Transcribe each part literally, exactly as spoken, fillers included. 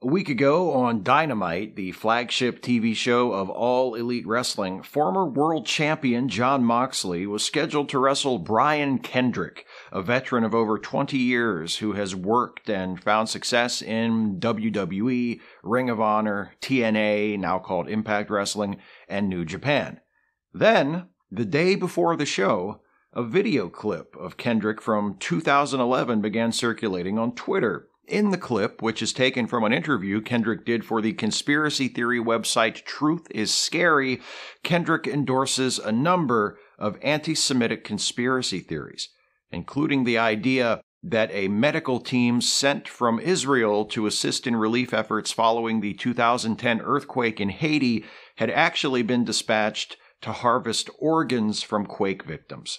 A week ago on Dynamite, the flagship T V show of All Elite Wrestling, former world champion John Moxley was scheduled to wrestle Brian Kendrick, a veteran of over twenty years who has worked and found success in W W E, Ring of Honor, T N A, now called Impact Wrestling, and New Japan. Then, the day before the show, a video clip of Kendrick from two thousand eleven began circulating on Twitter. In the clip, which is taken from an interview Kendrick did for the conspiracy theory website Truth is Scary, Kendrick endorses a number of anti-Semitic conspiracy theories, including the idea that a medical team sent from Israel to assist in relief efforts following the two thousand ten earthquake in Haiti had actually been dispatched to harvest organs from quake victims.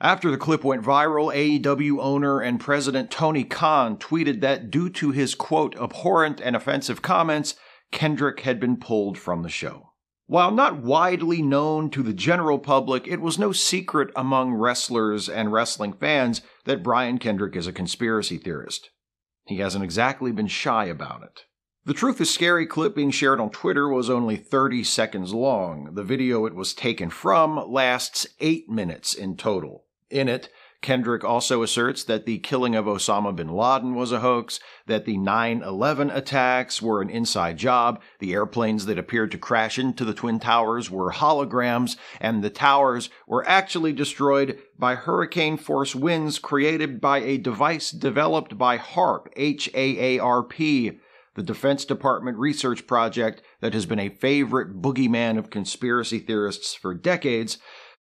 After the clip went viral, A E W owner and president Tony Khan tweeted that due to his, quote, abhorrent and offensive comments, Kendrick had been pulled from the show. While not widely known to the general public, it was no secret among wrestlers and wrestling fans that Brian Kendrick is a conspiracy theorist. He hasn't exactly been shy about it. The Truth is Scary clip being shared on Twitter was only thirty seconds long. The video it was taken from lasts eight minutes in total. In it, Kendrick also asserts that the killing of Osama bin Laden was a hoax, that the nine eleven attacks were an inside job, the airplanes that appeared to crash into the Twin Towers were holograms, and the towers were actually destroyed by hurricane-force winds created by a device developed by HAARP, H A A R P, the Defense Department research project that has been a favorite boogeyman of conspiracy theorists for decades,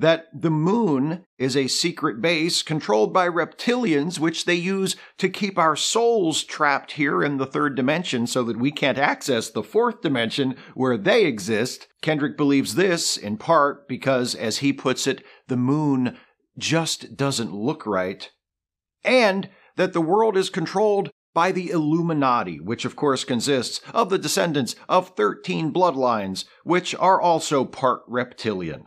that the moon is a secret base controlled by reptilians, which they use to keep our souls trapped here in the third dimension so that we can't access the fourth dimension where they exist. Kendrick believes this, in part, because, as he puts it, the moon just doesn't look right, and that the world is controlled by the Illuminati, which of course consists of the descendants of thirteen bloodlines, which are also part reptilian.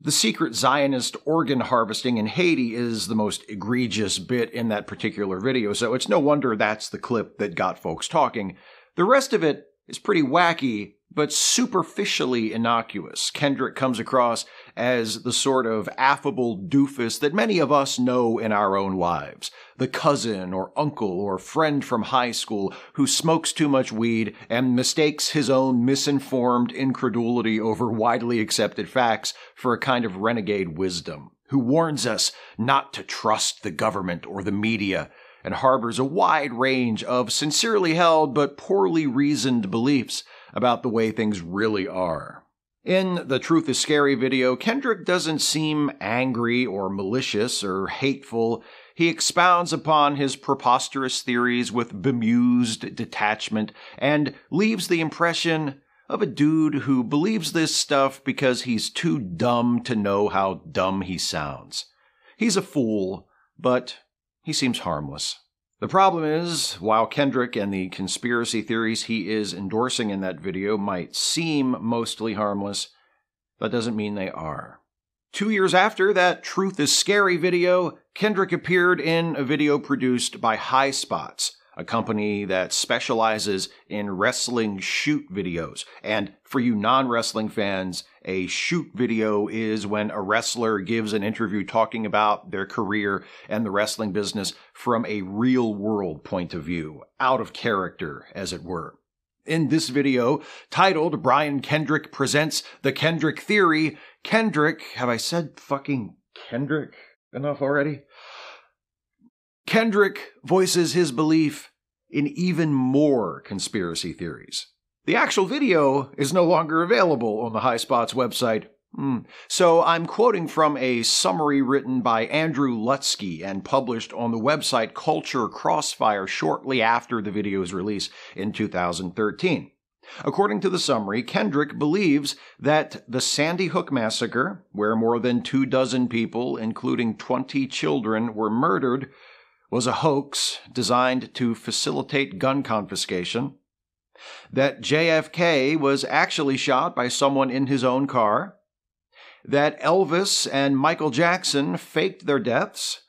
The secret Zionist organ harvesting in Haiti is the most egregious bit in that particular video, so it's no wonder that's the clip that got folks talking. The rest of it is pretty wacky, but superficially innocuous. Kendrick comes across as the sort of affable doofus that many of us know in our own lives. The cousin or uncle or friend from high school who smokes too much weed and mistakes his own misinformed incredulity over widely accepted facts for a kind of renegade wisdom, who warns us not to trust the government or the media, and harbors a wide range of sincerely held but poorly reasoned beliefs about the way things really are. In the Truth is Scary video, Kendrick doesn't seem angry or malicious or hateful. He expounds upon his preposterous theories with bemused detachment and leaves the impression of a dude who believes this stuff because he's too dumb to know how dumb he sounds. He's a fool, but he seems harmless. The problem is, while Kendrick and the conspiracy theories he is endorsing in that video might seem mostly harmless, that doesn't mean they are. Two years after that Truth is Scary video, Kendrick appeared in a video produced by Highspots, a company that specializes in wrestling shoot videos. And for you non-wrestling fans, a shoot video is when a wrestler gives an interview talking about their career and the wrestling business from a real-world point of view, out of character, as it were. In this video, titled Brian Kendrick Presents the Kendrick Theory, Kendrick, have I said fucking Kendrick enough already? Kendrick voices his belief in even more conspiracy theories. The actual video is no longer available on the Highspots website, mm. so I'm quoting from a summary written by Andrew Lutzky and published on the website Culture Crossfire shortly after the video's release in two thousand thirteen. According to the summary, Kendrick believes that the Sandy Hook massacre, where more than two dozen people, including twenty children, were murdered, was a hoax designed to facilitate gun confiscation, that J F K was actually shot by someone in his own car, that Elvis and Michael Jackson faked their deaths,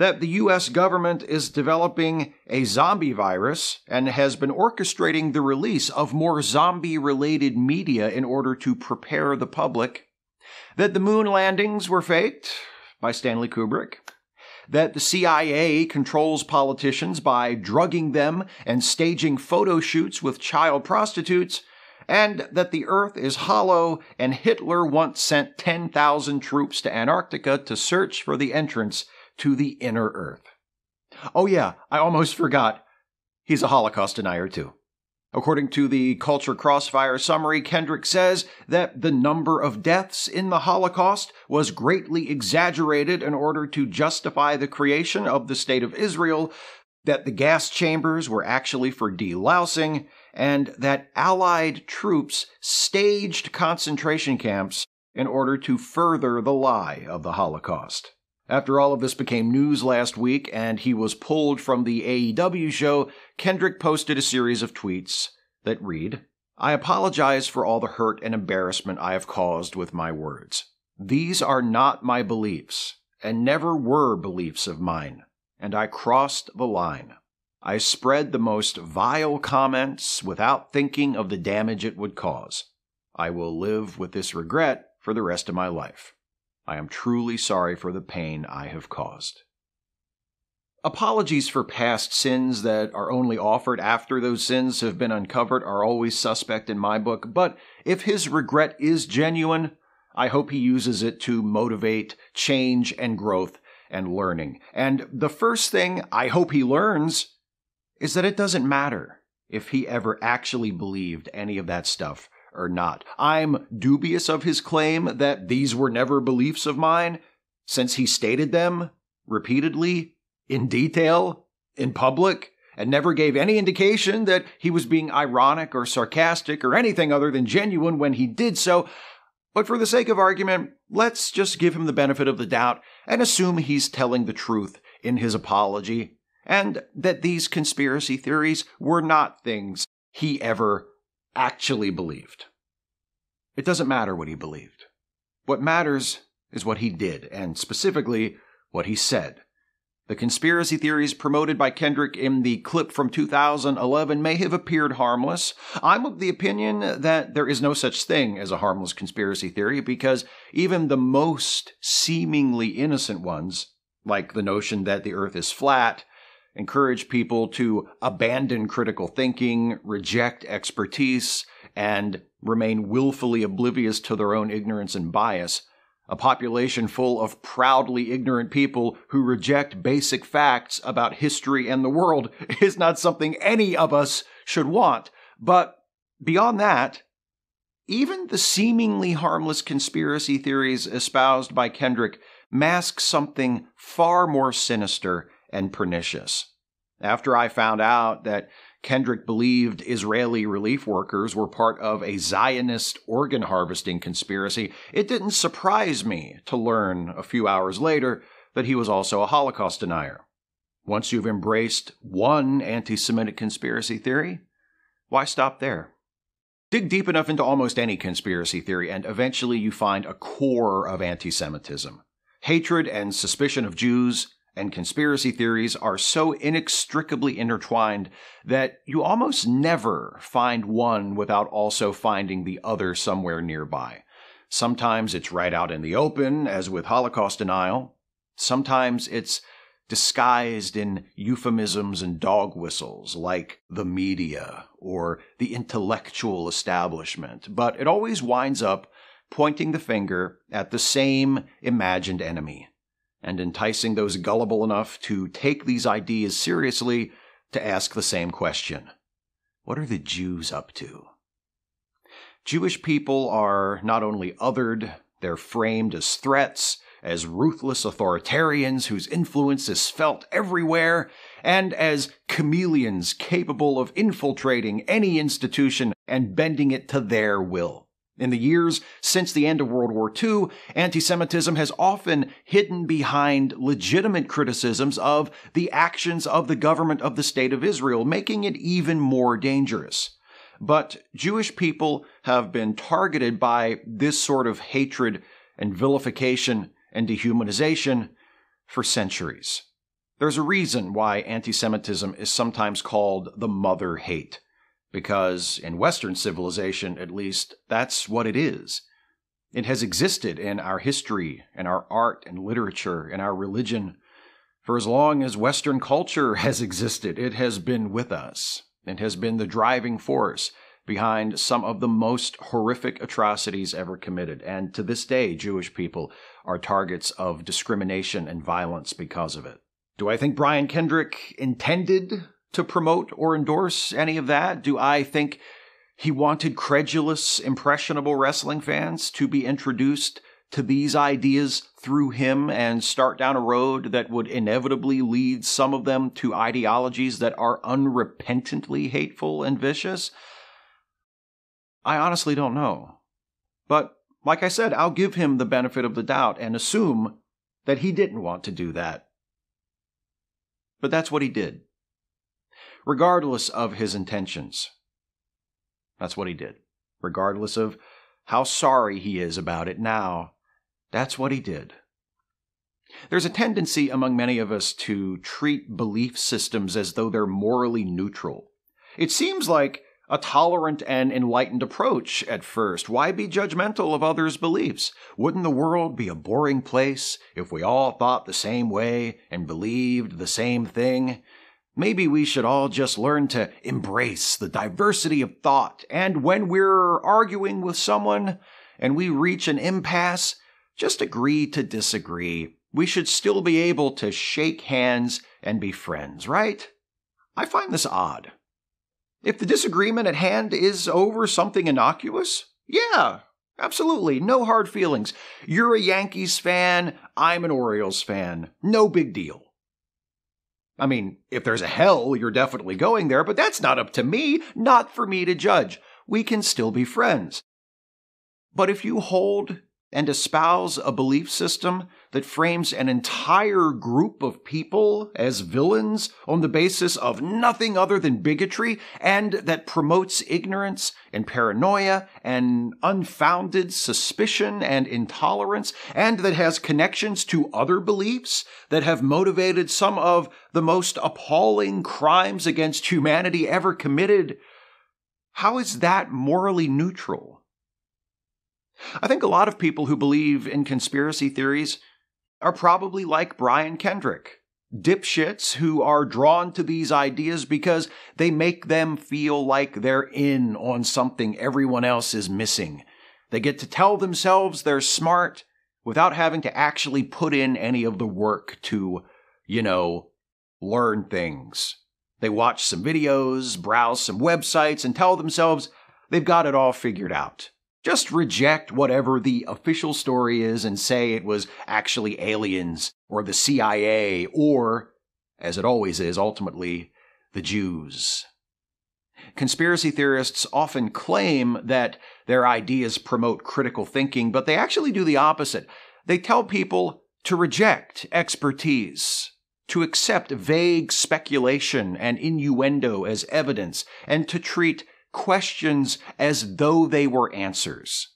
that the U S government is developing a zombie virus and has been orchestrating the release of more zombie-related media in order to prepare the public, that the moon landings were faked by Stanley Kubrick, that the C I A controls politicians by drugging them and staging photo shoots with child prostitutes, and that the Earth is hollow and Hitler once sent ten thousand troops to Antarctica to search for the entrance to the inner Earth. Oh yeah, I almost forgot. He's a Holocaust denier too. According to the Culture Crossfire summary, Kendrick says that the number of deaths in the Holocaust was greatly exaggerated in order to justify the creation of the State of Israel, that the gas chambers were actually for delousing, and that Allied troops staged concentration camps in order to further the lie of the Holocaust. After all of this became news last week and he was pulled from the A E W show, Kendrick posted a series of tweets that read, "I apologize for all the hurt and embarrassment I have caused with my words. These are not my beliefs, and never were beliefs of mine, and I crossed the line. I spread the most vile comments without thinking of the damage it would cause. I will live with this regret for the rest of my life. I am truly sorry for the pain I have caused." Apologies for past sins that are only offered after those sins have been uncovered are always suspect in my book, but if his regret is genuine, I hope he uses it to motivate change and growth and learning. And the first thing I hope he learns is that it doesn't matter if he ever actually believed any of that stuff or not. I'm dubious of his claim that these were never beliefs of mine, since he stated them repeatedly, in detail, in public, and never gave any indication that he was being ironic or sarcastic or anything other than genuine when he did so. But for the sake of argument, let's just give him the benefit of the doubt and assume he's telling the truth in his apology, and that these conspiracy theories were not things he ever actually believed. It doesn't matter what he believed. What matters is what he did, and specifically, what he said. The conspiracy theories promoted by Kendrick in the clip from two thousand eleven may have appeared harmless. I'm of the opinion that there is no such thing as a harmless conspiracy theory, because even the most seemingly innocent ones, like the notion that the Earth is flat, encourage people to abandon critical thinking, reject expertise, and remain willfully oblivious to their own ignorance and bias. A population full of proudly ignorant people who reject basic facts about history and the world is not something any of us should want. But beyond that, even the seemingly harmless conspiracy theories espoused by Kendrick mask something far more sinister and pernicious. After I found out that Kendrick believed Israeli relief workers were part of a Zionist organ harvesting conspiracy, it didn't surprise me to learn a few hours later that he was also a Holocaust denier. Once you've embraced one anti-Semitic conspiracy theory, why stop there? Dig deep enough into almost any conspiracy theory, and eventually you find a core of anti-Semitism. Hatred and suspicion of Jews and conspiracy theories are so inextricably intertwined that you almost never find one without also finding the other somewhere nearby. Sometimes it's right out in the open, as with Holocaust denial. Sometimes it's disguised in euphemisms and dog whistles, like the media or the intellectual establishment. But it always winds up pointing the finger at the same imagined enemy, and enticing those gullible enough to take these ideas seriously to ask the same question. What are the Jews up to? Jewish people are not only othered, they're framed as threats, as ruthless authoritarians whose influence is felt everywhere, and as chameleons capable of infiltrating any institution and bending it to their will. In the years since the end of World War Two, anti-Semitism has often hidden behind legitimate criticisms of the actions of the government of the State of Israel, making it even more dangerous. But Jewish people have been targeted by this sort of hatred and vilification and dehumanization for centuries. There's a reason why anti-Semitism is sometimes called the mother hate, because in Western civilization, at least, that's what it is. It has existed in our history, in our art and literature, in our religion. For as long as Western culture has existed, it has been with us. It has been the driving force behind some of the most horrific atrocities ever committed. And to this day, Jewish people are targets of discrimination and violence because of it. Do I think Brian Kendrick intended to promote or endorse any of that? Do I think he wanted credulous, impressionable wrestling fans to be introduced to these ideas through him and start down a road that would inevitably lead some of them to ideologies that are unrepentantly hateful and vicious? I honestly don't know. But like I said, I'll give him the benefit of the doubt and assume that he didn't want to do that. But that's what he did. Regardless of his intentions, that's what he did. Regardless of how sorry he is about it now, that's what he did. There's a tendency among many of us to treat belief systems as though they're morally neutral. It seems like a tolerant and enlightened approach at first. Why be judgmental of others' beliefs? Wouldn't the world be a boring place if we all thought the same way and believed the same thing? Maybe we should all just learn to embrace the diversity of thought. And when we're arguing with someone and we reach an impasse, just agree to disagree. We should still be able to shake hands and be friends, right? I find this odd. If the disagreement at hand is over something innocuous, yeah, absolutely, no hard feelings. You're a Yankees fan, I'm an Orioles fan, no big deal. I mean, if there's a hell, you're definitely going there, but that's not up to me, not for me to judge. We can still be friends. But if you hold and espouse a belief system that frames an entire group of people as villains on the basis of nothing other than bigotry, and that promotes ignorance and paranoia and unfounded suspicion and intolerance, and that has connections to other beliefs that have motivated some of the most appalling crimes against humanity ever committed, how is that morally neutral? I think a lot of people who believe in conspiracy theories are probably like Brian Kendrick, dipshits who are drawn to these ideas because they make them feel like they're in on something everyone else is missing. They get to tell themselves they're smart without having to actually put in any of the work to, you know, learn things. They watch some videos, browse some websites, and tell themselves they've got it all figured out. Just reject whatever the official story is and say it was actually aliens or the C I A or, as it always is, ultimately, the Jews. Conspiracy theorists often claim that their ideas promote critical thinking, but they actually do the opposite. They tell people to reject expertise, to accept vague speculation and innuendo as evidence, and to treat questions as though they were answers.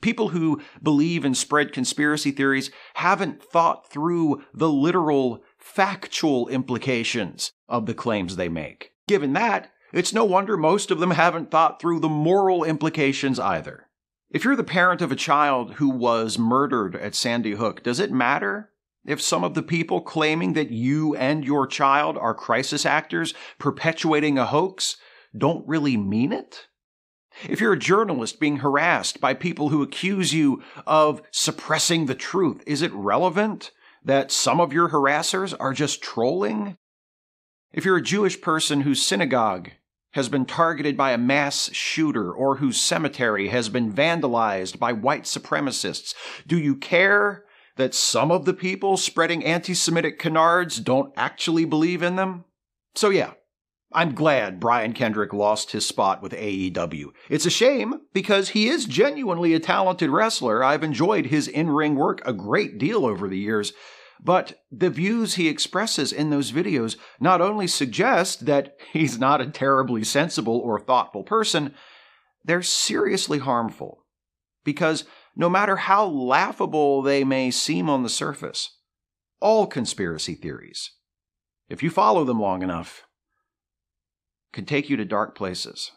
People who believe and spread conspiracy theories haven't thought through the literal, factual implications of the claims they make. Given that, it's no wonder most of them haven't thought through the moral implications either. If you're the parent of a child who was murdered at Sandy Hook, does it matter if some of the people claiming that you and your child are crisis actors perpetuating a hoax don't really mean it? If you're a journalist being harassed by people who accuse you of suppressing the truth, is it relevant that some of your harassers are just trolling? If you're a Jewish person whose synagogue has been targeted by a mass shooter or whose cemetery has been vandalized by white supremacists, do you care that some of the people spreading anti-Semitic canards don't actually believe in them? So yeah, I'm glad Brian Kendrick lost his spot with A E W. It's a shame because he is genuinely a talented wrestler. I've enjoyed his in-ring work a great deal over the years, but the views he expresses in those videos not only suggest that he's not a terribly sensible or thoughtful person, they're seriously harmful because no matter how laughable they may seem on the surface, all conspiracy theories, if you follow them long enough, can take you to dark places.